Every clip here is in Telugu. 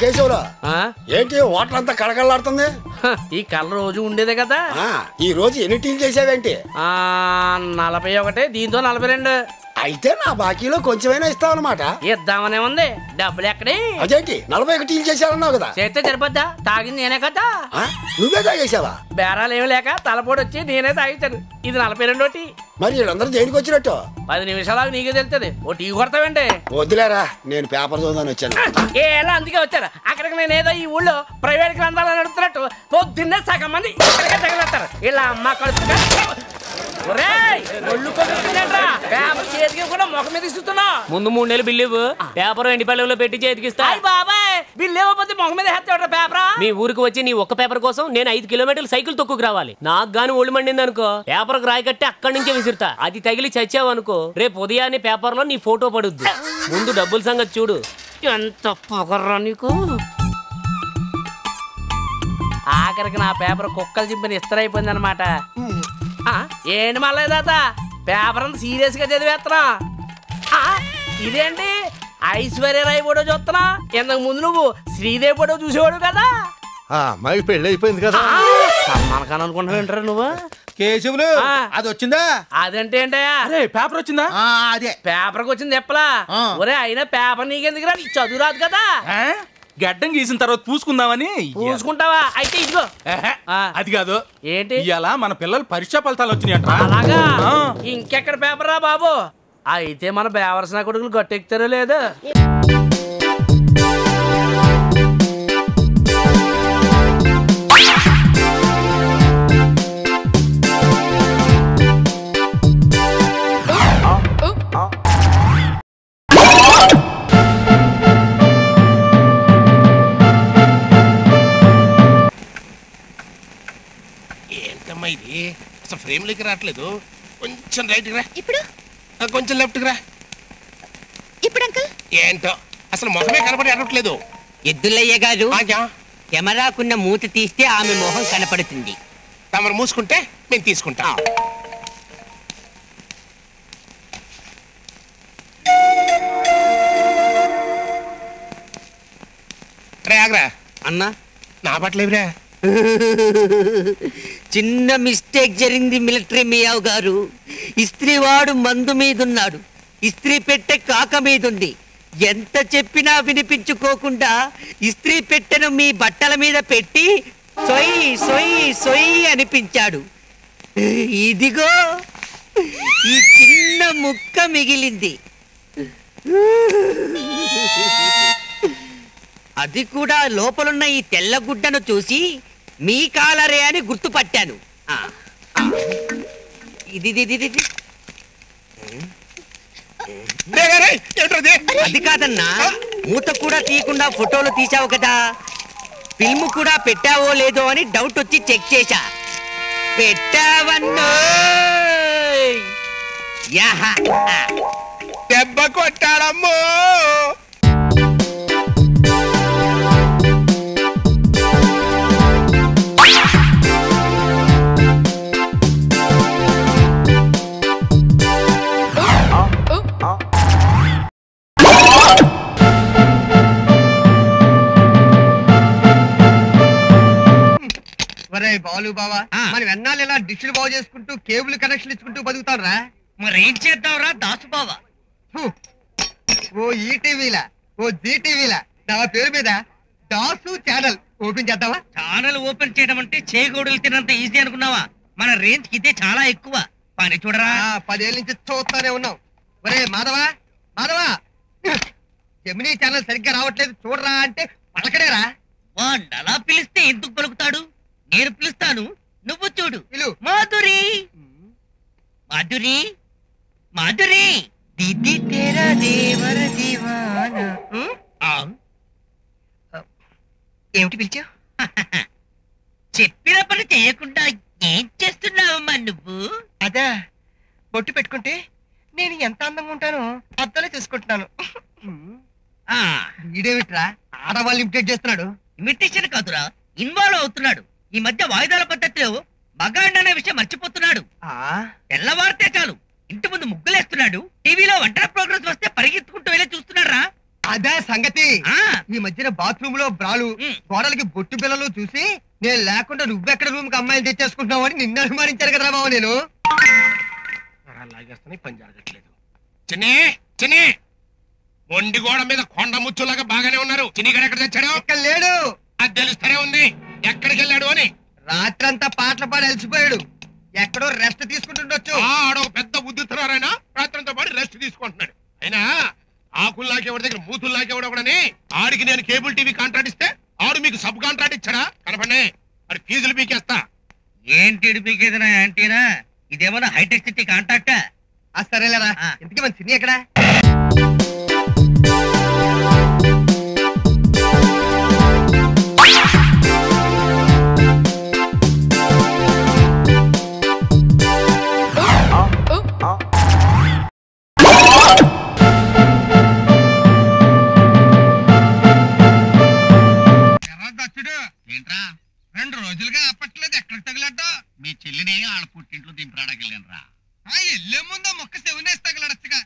కేశవురా, ఏంటి వాటర్ అంతా కళకళలాడుతుంది? ఈ కళ్ళ రోజు ఉండేదే కదా. ఈ రోజు ఎన్ని టీలు చేసావేంటి? 41, దీంతో 42. అయితే నా బాకీలో కొంచెమైనా ఇస్తావు అనమాట. ఇద్దామనే ఉంది, డబ్బులు ఎక్కడే? అదేంటి 41 చేశారన్నావు కదా? చేస్తే సరిపోద్దా? తాగింది నేనే కదా. నువ్వే తాగేసావా? బేరాలేమి లేక తలపోటు వచ్చి నేనే తాగించాను. ఇది 42 టీ. మరి వీళ్ళందరూ దేనికి వచ్చినట్టు? 10 నిమిషాలు నీకే తెలుస్తుంది. ఓ టీ కొడతావేంటే? వద్దులేరా, నేను పేపర్ చూద్దామని వచ్చాను. ఏలా అందుకే వచ్చారు? అక్కడికి నేను ఏదో ఈ ఊళ్ళో ప్రైవేట్ గ్రంథాలు నడుపుతున్నట్టు పొద్దున్నే సగం మంది ఇక్కడికే తగలెత్తారు. ఇలా అమ్మ కలుపు ముందు 3 నెలలు బిల్లు ఇవ్వు. పేపర్ ఎండిపల్లెలో పెట్టి చేతికిస్తా. మీ ఊరికి వచ్చి నీ ఒక్క పేపర్ కోసం నేను 5 కిలోమీటర్లు సైకిల్ తొక్కుకు రావాలి. నాకు గాని ఒళ్ళు మండింది అనుకో, పేపర్ రాయి కట్టి అక్కడి నుంచే విసురుతా. అది తగిలి చచ్చావు అనుకో, రేపు ఉదయాన్నే పేపర్ లో నీ ఫోటో పడుద్ది. ముందు డబ్బుల సంగతి చూడు. ఎంత పొగర్రా నీకు! ఆఖరికి నా పేపర్ కుక్కలు చింపిన ఇస్తరైపోయింది అనమాట. ఏంటి మళ్ళీ తాత పేపర్ అంత సీరియస్గా చదివేస్తున్నా? ఇదేంటి ఐశ్వర్యరాయ్ ఫోటో చూస్తున్నా? ఇంతకు ముందు నువ్వు శ్రీదేవి ఫోటో చూసేవాడు కదా. అమ్మాయి పెళ్ళి అయిపోయింది కదా. మనకని అనుకుంటున్నావు నువ్వు? కేశవులు, అది వచ్చిందా? అదంటే ఏంటయ్యా? అరే పేపర్ వచ్చిందా? అదే పేపర్ వచ్చింది చెప్పలా. ఒరే అయినా పేపర్ నీకెందుకు రా, చదువు రాదు కదా. గడ్డం గీసిన తర్వాత పూసుకుందామని. పూసుకుంటావా? అయితే ఇదిగో. అది కాదు, ఏంటి ఇవాళ మన పిల్లలు పరీక్ష ఫలితాలు వచ్చినాయట. అలాగా? ఇంకెక్కడ పేపర్ రా బాబు. అయితే మన బేవర్సన కొడుకులు గట్టెక్కుతారో లేదు. ఇది అసలు ఫ్రేమ్ లోకి రావట్లేదు. కొంచెం రైట్కి రా, ఇప్పుడు కొంచెం లెఫ్ట్కి రా. ఇప్పుడు అంకుల్ ఏంటో అసలు మొహమే కనపడి అడగట్లేదు. ఎద్దులయ్య గారు, కెమెరాకున్న మూత తీస్తే ఆమె మొహం కనపడుతుంది. తమరు మూసుకుంటే మేము తీసుకుంటాం. రాగరా అన్నా, నా పట్లేవిరా. చిన్న మిస్టేక్ జరిగింది మిలిటరీ మియావ్ గారు. ఇస్త్రీ వాడు మందు మీదున్నాడు, ఇస్త్రీ పెట్టె కాక మీదుంది. ఎంత చెప్పినా వినిపించుకోకుండా ఇస్త్రీ పెట్టెను మీ బట్టల మీద పెట్టి సొయ్యి సొయ్యి సొయ్యి అనిపించాడు. ఇదిగో ఈ చిన్న ముక్క మిగిలింది, అది కూడా లోపలున్న ఈ తెల్లగుడ్డను చూసి మీ కాలరే అని గుర్తుపట్టాను. ఇది అది కాదన్నా, మూత కూడా తీయకుండా ఫోటోలు తీసావు కదా, ఫిల్మ్ కూడా పెట్టావో లేదో అని డౌట్ వచ్చి చెక్ చేశా. పెట్టావన్నా? దెబ్బ కొట్టాడమ్మో. బాలు బావా, మనం ఎన్నాళ్ళు ఇలా డిష్లు బాగు చేసుకుంటూ కేబుల్ కనెక్షన్ ఇచ్చుకుంటూ బతుకుతాం రా. మరేం చేద్దాం రా దాసు బావా? ఓ ఈటీవీలా, ఓ జీటీవీలా నా పేరు మీద దాసు ఛానల్ ఓపెన్ చేద్దావా? ఛానల్ ఓపెన్ చేయడం అంటే చేయకూడలు తినంత ఈజీ అనుకున్నావా? మన రేంజ్ కితే చాలా ఎక్కువ పని. చూడరా 10 ఏళ్ళ నుంచి చూస్తానే ఉన్నాం. ఒరే మాధవా, మాధవా, జెమినీ ఛానల్ సరిగ్గా రావట్లేదు చూడరా అంటే పలకడేరా. వాడు అలా పిలిస్తే ఎందుకు పలుకుతాడు? నేను పిలుస్తాను, నువ్వు చూడు. మాధురి, మాధురి, మాధురి, దిది తేరా దేవర దీవానా. ఏమిటి పిలిచావు? చెప్పిన పని చేయకుండా ఏం చేస్తున్నావమ్మా నువ్వు? అదా బొట్టు పెట్టుకుంటే నేను ఎంత అందంగా ఉంటానో అద్దలే చూసుకుంటున్నాను. వీడేమిట్రా ఆడవాళ్ళు ఇమిటేట్ చేస్తున్నాడు? ఇమిటేషన్ కాదురా, ఇన్వాల్వ్ అవుతున్నాడు. ఈ మధ్య వాయిదాల పద్ధతిలో మగాండ్ అనే విషయం మర్చిపోతున్నాడు. తెల్లవారితే చాలు ఇంటి ముందు ముగ్గులేస్తున్నాడు. టీవీలో వంటల ప్రోగ్రామ్స్ వస్తే పరిగెత్తుకుంటూ వెళ్ళి చూస్తున్నారా? అదే సంగతి. మీ మధ్యన బాత్రూమ్ లో బ్రాలు గోడలకి బొట్టు పిల్లలు చూసి నేను లేకుండా నువ్వెక్కడ రూమ్ కి అమ్మాయిలు తెచ్చేసుకుంటున్నావు అని నిన్ను అనుమానించారు కదా బాబు. నేను లాగేస్తాను, పని జరగట్లేదు. చిన్ని చిన్ని ఒండి గోడ మీద కొండ ముచ్చులాగా బాగానే ఉన్నారు. చిన్నిగాడు ఎక్కడ తెచ్చాడు? ఎక్కడ లేడు, అది తెలుస్తూనే ఉంది. ఎక్కడికి వెళ్ళాడు అని రాత్రంతా పాటలు పాడి అలసిపోయాడు. ఎక్కడో రెస్ట్ తీసుకుంటుండొచ్చు. ఆడొక పెద్ద బుద్ధిస్తున్నారాయన రాత్రంతా పాడి రెస్ట్ తీసుకుంటున్నాడు. అయినా ఆకుల్లాగేవాడి దగ్గర మూతుల్లాగేవాడు ఒకడని ఆడికి నేను కేబుల్ టీవీ కాంట్రాక్ట్ ఇస్తే ఆడు మీకు సబ్ కాంట్రాక్ట్ ఇచ్చాడా? కనపడి ఆడు ఫీజులు పీకేస్తా. ఏంటి పీకేది నా యాంటీనా? ఇదేమన్నా హైటెక్ సిటీ కాంట్రాక్టా? సరేలేరా, ఇంతకీ మన చిన్ని ఎక్కడ? రెండు రోజులుగా అప్పట్లేదు. ఎక్కడ తగిలట? మీ చెల్లిని ఆడ పుట్టింట్లో దింపరాడకి వెళ్ళాను రా. వెళ్ళే ముందు మొక్క సెవెనేసి తగలడచ్చుగా.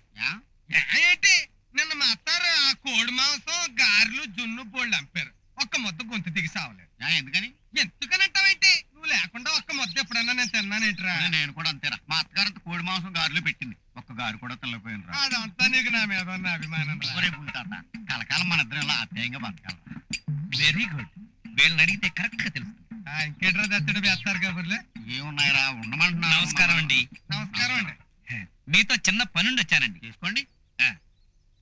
ఏంటి నిన్న మా అత్తారు ఆ కోడి మాంసం గారెలు జున్ను బోళ్ళు అంపారు. ఒక్క మొద్ద గొంతు దిగి సావలేదు. ఎందుకని? ఎందుకనంటావేంటి? నువ్వు లేకుండా ఒక్క మొద్ద ఎప్పుడన్నా నేను తిన్నానేంటిరా? నేను కూడా అంతేరా. మా అత్తగారు కోడి మాంసం గారెలు పెట్టింది, ఒక్క గారు కూడా తినలేకపోయాను రా. అదంతా నీకు నా మీద ఉన్న అభిమానం. కలకాలం మన ఇద్దరు ఇలా అధ్యాయంగా బతకాలి. Very good. వీళ్ళని అడిగితే కరెక్ట్ గా తెలుసు. ఇంకేట్రా దత్తడు వేస్తారు కబుర్లే ఏమున్నాయరా? ఉండమంటున్నారు. నమస్కారం అండి. నమస్కారం అండి. మీతో చిన్న పనుండి వచ్చానండి. తీసుకోండి.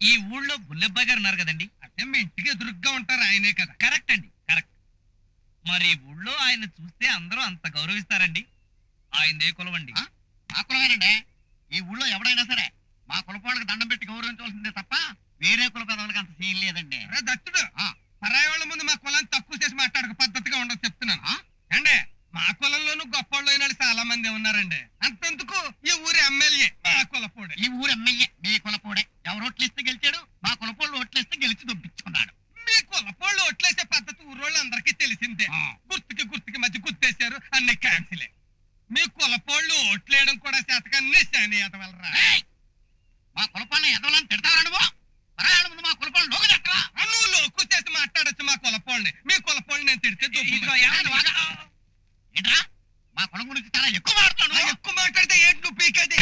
ఈ ఊళ్ళో బుల్లెబ్బాయి గారు ఉన్నారు కదండి. అంటే మీ ఇంటికి ఎదురుగ్గా ఉంటారు ఆయనే కదా? కరెక్ట్ అండి, కరెక్ట్. మరి ఊళ్ళో ఆయన చూస్తే అందరూ అంత గౌరవిస్తారండి. ఆయన ఏ కులం అండి? మా కులమేనండి. ఈ ఊళ్ళో ఎవడైనా సరే మా కులపాళ్ళకి దండం పెట్టి గౌరవించవలసిందే తప్ప వేరే కుల పెదవులకి అంత సీన్ లేదండి. దత్తుడు పరాయి వాళ్ళ ముందు మా కులాన్ని తక్కువ చేసి మాట్లాడక పద్ధతిగా ఉండదు చెప్తున్నాను అండి. మా కులంలోనూ గొప్ప వాళ్ళు అయిన వాళ్ళు చాలా మంది ఉన్నారండి. అంతెందుకు ఈ ఊరి ఎమ్మెల్యే మా కులపోడే. ఈ ఊరి ఎమ్మెల్యే మీ కులపోడే. ఎవరు ఓట్లేస్తే గెలిచాడు? మా కులపోళ్ళు ఓట్లేస్తే గెలిచి దొబ్బించుకున్నాడు. మీ కులపోళ్ళు ఓట్లేసే పద్ధతి ఊరోళ్ళు అందరికీ తెలిసిందే. గుర్తుకి గుర్తుకి మధ్య గుర్తేశారు, అన్ని క్యాన్సిలే. మీ కులపోళ్ళు ఓట్లేయడం కూడా శాతకాన్ని శాని ఎదవలరా? మా కులపోళ్ళని ఎదవాలని తిడతారా నువ్వు? మా కులపోళ్ళు నువ్వు లోకు చేసి మాట్లాడచ్చు. మా కులపోళ్ళని మీ కులపోళ్ళని నేను తిడితే మా కులం గురించి చాలా ఎక్కువ మాట్లాడుతున్నాను. ఎక్కువ మాట్లాడితే ఏంటి నువ్వు పీకేది?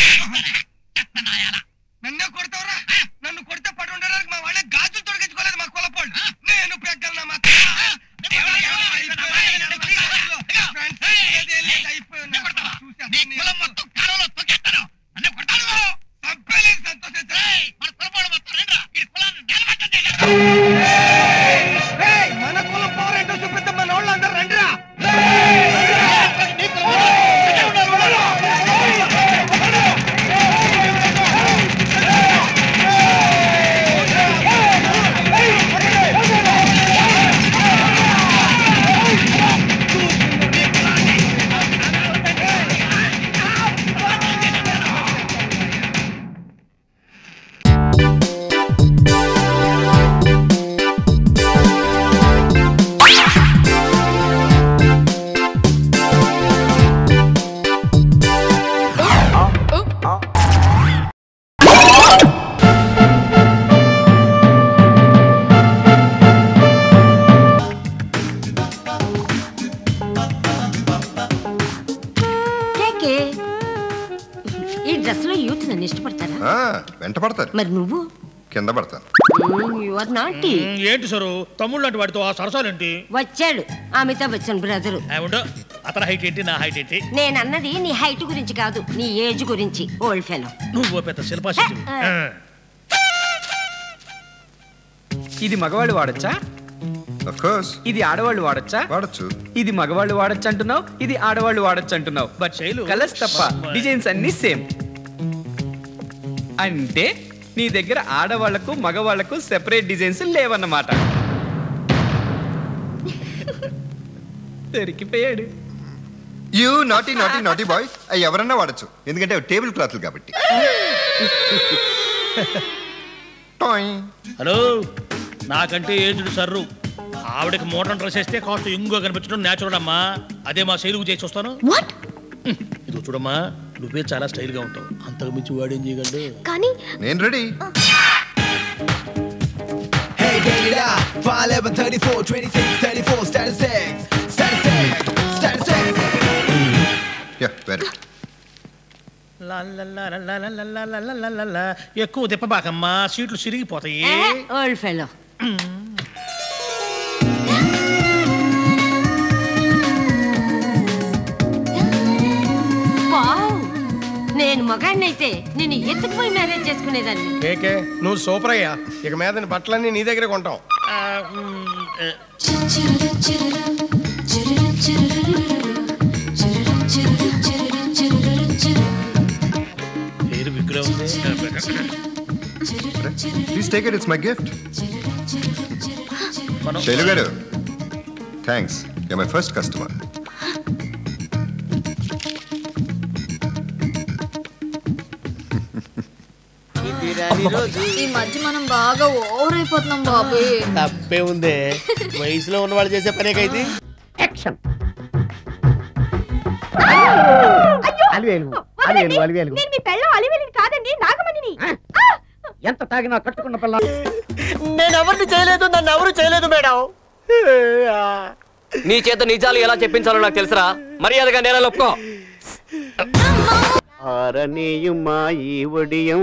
నన్నే కొడతావురా? నన్ను కొడితే పడి ఉండడానికి మా వాళ్ళే గాజులు తొడిగించుకోలేదు. మా కులపోళ్ళు నేను పెగ్గలను మరి నువ్వు కింద పడతాను. ఏంటి సరు తమ్ముడు లాంటి వాడితో ఆ సరసాలేంటి? వచ్చాడు అమితాబ్ బచ్చన్ బ్రదరు. అతని హైట్ ఏంటి నా హైట్ ఏంటి? నేను అన్నది నీ హైట్ గురించి కాదు, నీ ఏజ్ గురించి. ఓల్డ్ ఫెలో నువ్వు పెద్ద శిల్పాశిల్పి. ఇది మగవాళ్ళు వాడచ్చా? ఇది ఆడవాళ్ళు వాడచ్చా? వాడచ్చు. ఇది మగవాళ్ళు వాడచ్చు అంటున్నావు, ఇది ఆడవాళ్ళు వాడచ్చు అంటున్నావు. బట్ కలర్స్ తప్ప డిజైన్స్ అన్ని సేమ్. అంటే నీ దగ్గర ఆడవాళ్లకు మగవాళ్లకు సెపరేట్ డిజైన్స్ లేవన్నమాట. దొరికిపోయాడు. You naughty naughty naughty boy. అవి ఎవరన్నా వాడచ్చు, ఎందుకంటే టేబుల్ క్లాత్లు కాబట్టి. హలో, నాకంటే ఏజ్డ్ సర్రు. ఆవిడకి మోడర్న్ డ్రెస్ వేస్తే కాస్త యంగ్‌గా కనిపించడం న్యాచురల్ అమ్మా. అదే మా శైలుకు చేసి వస్తాను. ఇదిగో చూడమ్మా, నువ్వే చాలా స్టైల్ గా ఉంటావు. అంతకు మించి వాడేం చేయగలడు? కానీ నేను ready. it out. 5, 11, 34, 26, 34, statistics. Yeah, better. La la la la la la la la la la la. Yakku deppabaakamma seatlu sirigipothayi. Old fellow. నేను మగాన్నైతే నేను ఎత్తుకుపోయి మ్యారేజ్ చేసుకునేదాన్ని. కేకే నువ్వు సూపర్ అయ్యా. ఇక మీద బట్టలన్నీ నీ దగ్గరే కొంటాం. పేరు Vikram. Please take it, it's my gift. తెలుగారు thanks, you are my first customer. ఈ మధ్య మనం బాగా ఓవర్ అయిపోతున్నాం బాబు. తప్పే ఉందే, వయసులో ఉన్నవాళ్ళు చేసే పనే కైది. యాక్షన్. అలివేలు నేను మీ పెళ్ళం అలివేలు కాదండి, నాగమణిని. ఎంత తాగినా కట్టుకున్న పిల్ల. నేను ఎవరిని చేయలేదు, నన్ను ఎవరు చేయలేదు మేడం. నీ చేత నిజాలు ఎలా చెప్పించాలో నాకు తెలుసురా, మర్యాదగా నేల ఒప్పుకో.